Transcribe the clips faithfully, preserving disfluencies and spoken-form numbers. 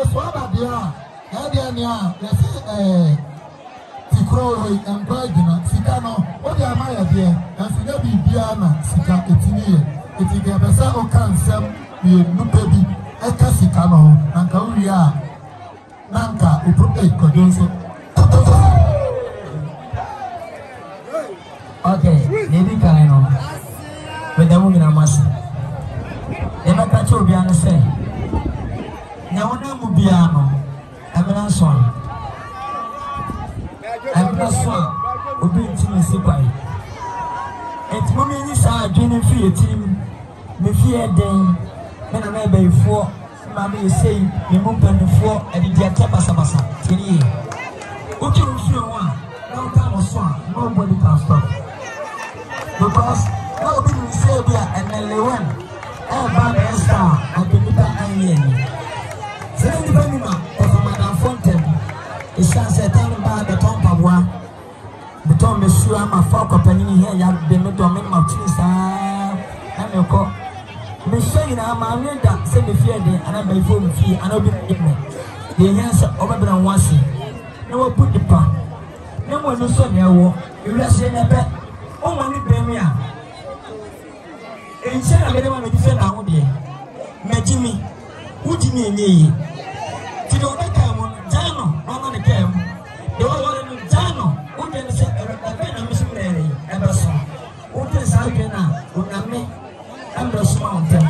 Okay, maybe can I but the woman I must. They not catch you behind the same. Now, no, Biano, I'm not sure. I'm not sure. We'll be in Timisipai. It's women is our dreaming for your team. The fear then, when I may be four, Mammy is saying, you move on the floor and you get Tapasabasa. What can you feel? No time or song, nobody can stop. Because nobody will say we are an L one. All bad and star and the little alien. So, the women of Madame Fontaine, the chance at any bar, the Tom Pavois, the Tom Monsieur, my folk of Penny here, you have been the domain of trees. I'm your cop. Monsieur, I'm a real that said the fear, and I'm a fool with you, and I'll be in me. The answer over the washing. They will put the pump. No one is so near war. You rush in a bed. Oh, my baby. And say, I don't want to defend our day. Majimi, who did you need? To do the camel, Jano, on the camel. The one in Jano, who can say, I bet a missionary, Emerson. Who can say, I can now, who can make Ambrose Mountain.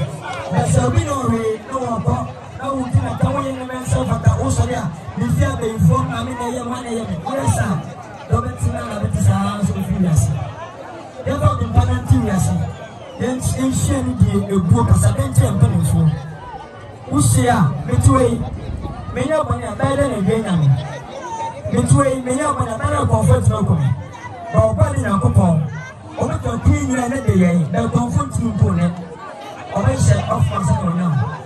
That's a winner, no one. No one can come in myself at the Osaria. You feel the informed, I mean, I am one a.m. Ancient the book as a venture and pencil. Usia, between may not be a better and gain. Between may not be a better comfort local. Or body and coupon. Or what your queen and the day, they'll comfort you for it. Or they shall offer someone now.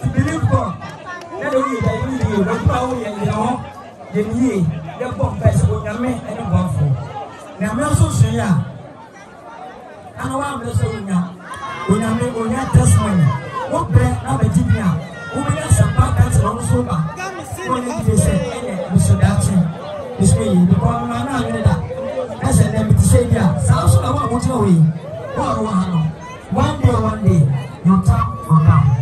To believe God, that only they will be one power and the home, then ye, the confess with a man and a waffle. Now, Melsosia. I know I'm the same now. When I make on your testimony, what bread of a junior, who has some pockets on sober. When they say, Mister Datchin, this way, the problem I know. I said, let me say, yeah, South Sudan, what's your way? One day, one day, your time will come.